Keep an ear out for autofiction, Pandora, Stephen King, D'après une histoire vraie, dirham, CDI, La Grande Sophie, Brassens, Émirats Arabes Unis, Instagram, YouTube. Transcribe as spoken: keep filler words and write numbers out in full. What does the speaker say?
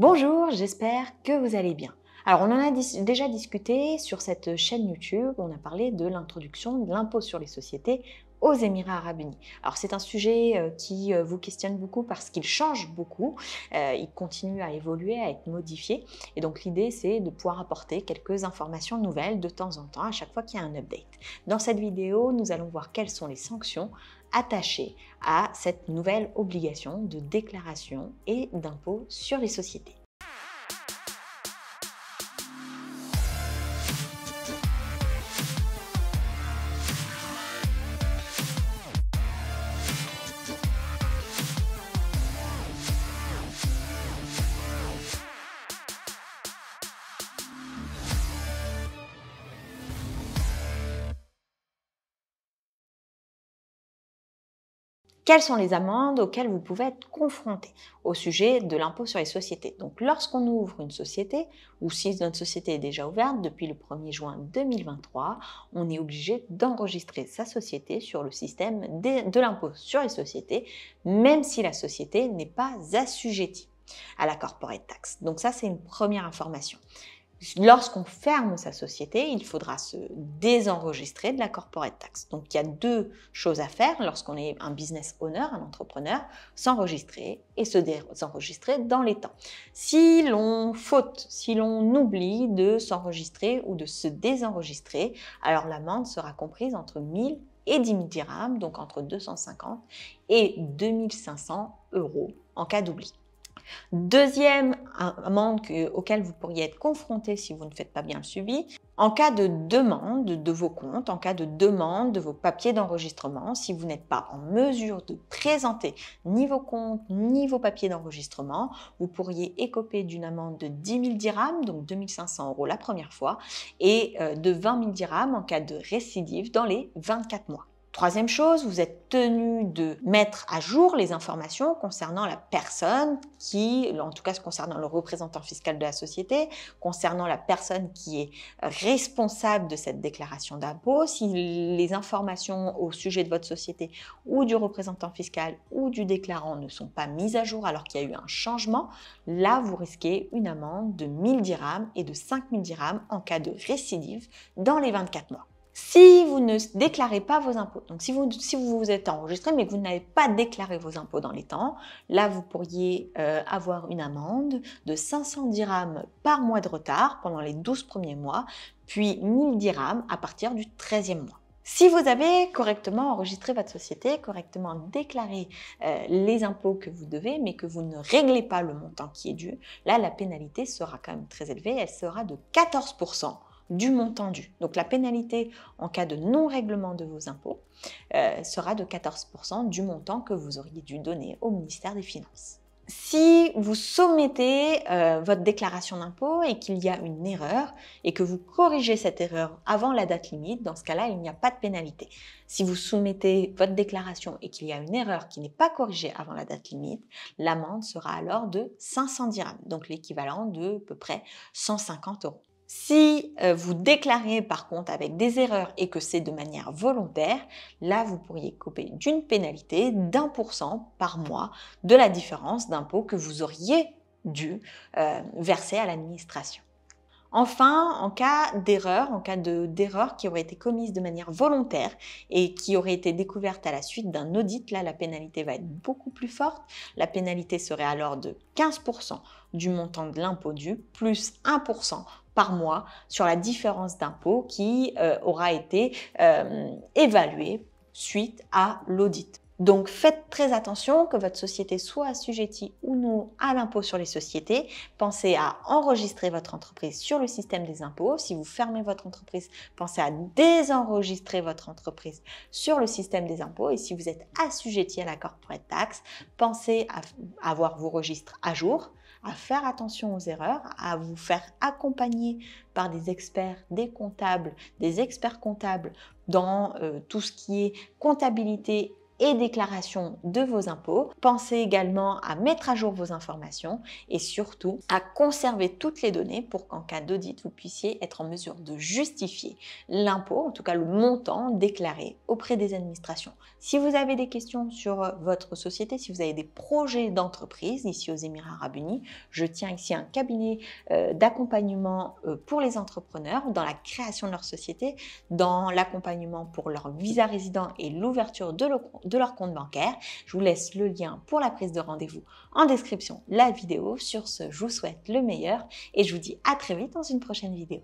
Bonjour, j'espère que vous allez bien. Alors, on en a dis- déjà discuté sur cette chaîne YouTube, on a parlé de l'introduction de l'impôt sur les sociétés aux Émirats Arabes Unis. Alors, c'est un sujet euh, qui euh, vous questionne beaucoup parce qu'il change beaucoup, euh, il continue à évoluer, à être modifié. Et donc, l'idée, c'est de pouvoir apporter quelques informations nouvelles de temps en temps, à chaque fois qu'il y a un update. Dans cette vidéo, nous allons voir quelles sont les sanctions attachées à cette nouvelle obligation de déclaration et d'impôt sur les sociétés. Quelles sont les amendes auxquelles vous pouvez être confronté au sujet de l'impôt sur les sociétés? Donc, lorsqu'on ouvre une société, ou si notre société est déjà ouverte depuis le premier juin deux mille vingt-trois, on est obligé d'enregistrer sa société sur le système de l'impôt sur les sociétés, même si la société n'est pas assujettie à la corporate tax. Donc ça, c'est une première information. Lorsqu'on ferme sa société, il faudra se désenregistrer de la corporate tax. Donc, il y a deux choses à faire lorsqu'on est un business owner, un entrepreneur: s'enregistrer et se désenregistrer dans les temps. Si l'on faute, si l'on oublie de s'enregistrer ou de se désenregistrer, alors l'amende sera comprise entre mille et dix mille dirhams, donc entre deux cent cinquante et deux mille cinq cents euros en cas d'oubli. Deuxième amende auquel vous pourriez être confronté si vous ne faites pas bien le suivi, en cas de demande de vos comptes, en cas de demande de vos papiers d'enregistrement, si vous n'êtes pas en mesure de présenter ni vos comptes ni vos papiers d'enregistrement, vous pourriez écoper d'une amende de dix mille dirhams, donc deux mille cinq cents euros la première fois, et de vingt mille dirhams en cas de récidive dans les vingt-quatre mois. Troisième chose, vous êtes tenu de mettre à jour les informations concernant la personne qui, en tout cas concernant le représentant fiscal de la société, concernant la personne qui est responsable de cette déclaration d'impôt. Si les informations au sujet de votre société ou du représentant fiscal ou du déclarant ne sont pas mises à jour alors qu'il y a eu un changement, là vous risquez une amende de mille dirhams et de cinq mille dirhams en cas de récidive dans les vingt-quatre mois. Si vous ne déclarez pas vos impôts, donc si vous, si vous vous êtes enregistré mais que vous n'avez pas déclaré vos impôts dans les temps, là vous pourriez euh, avoir une amende de cinq cents dirhams par mois de retard pendant les douze premiers mois, puis mille dirhams à partir du treizième mois. Si vous avez correctement enregistré votre société, correctement déclaré euh, les impôts que vous devez, mais que vous ne réglez pas le montant qui est dû, là la pénalité sera quand même très élevée, elle sera de quatorze pour cent. Du montant dû. Donc la pénalité en cas de non-règlement de vos impôts euh, sera de quatorze pour cent du montant que vous auriez dû donner au ministère des Finances. Si vous soumettez euh, votre déclaration d'impôt et qu'il y a une erreur et que vous corrigez cette erreur avant la date limite, dans ce cas-là, il n'y a pas de pénalité. Si vous soumettez votre déclaration et qu'il y a une erreur qui n'est pas corrigée avant la date limite, l'amende sera alors de cinq cents dirhams, donc l'équivalent de à peu près cent cinquante euros. Si vous déclarez par contre avec des erreurs et que c'est de manière volontaire, là vous pourriez couper d'une pénalité d'un pour cent par mois de la différence d'impôt que vous auriez dû euh, verser à l'administration. Enfin, en cas d'erreur, en cas de, d'erreur qui aurait été commise de manière volontaire et qui aurait été découverte à la suite d'un audit, là la pénalité va être beaucoup plus forte. La pénalité serait alors de quinze pour cent du montant de l'impôt dû plus un pour cent par mois sur la différence d'impôt qui euh, aura été euh, évaluée suite à l'audit. Donc faites très attention que votre société soit assujettie ou non à l'impôt sur les sociétés. Pensez à enregistrer votre entreprise sur le système des impôts. Si vous fermez votre entreprise, pensez à désenregistrer votre entreprise sur le système des impôts. Et si vous êtes assujetti à la corporate tax, pensez à avoir vos registres à jour, à faire attention aux erreurs, à vous faire accompagner par des experts, des comptables, des experts comptables dans euh, tout ce qui est comptabilité et déclaration de vos impôts. Pensez également à mettre à jour vos informations et surtout à conserver toutes les données pour qu'en cas d'audit, vous puissiez être en mesure de justifier l'impôt, en tout cas le montant déclaré auprès des administrations. Si vous avez des questions sur votre société, si vous avez des projets d'entreprise ici aux Émirats Arabes Unis, je tiens ici un cabinet euh, d'accompagnement euh, pour les entrepreneurs dans la création de leur société, dans l'accompagnement pour leur visa résident et l'ouverture de, le, de leur compte bancaire. Je vous laisse le lien pour la prise de rendez-vous en description de la vidéo. Sur ce, je vous souhaite le meilleur et je vous dis à très vite dans une prochaine vidéo.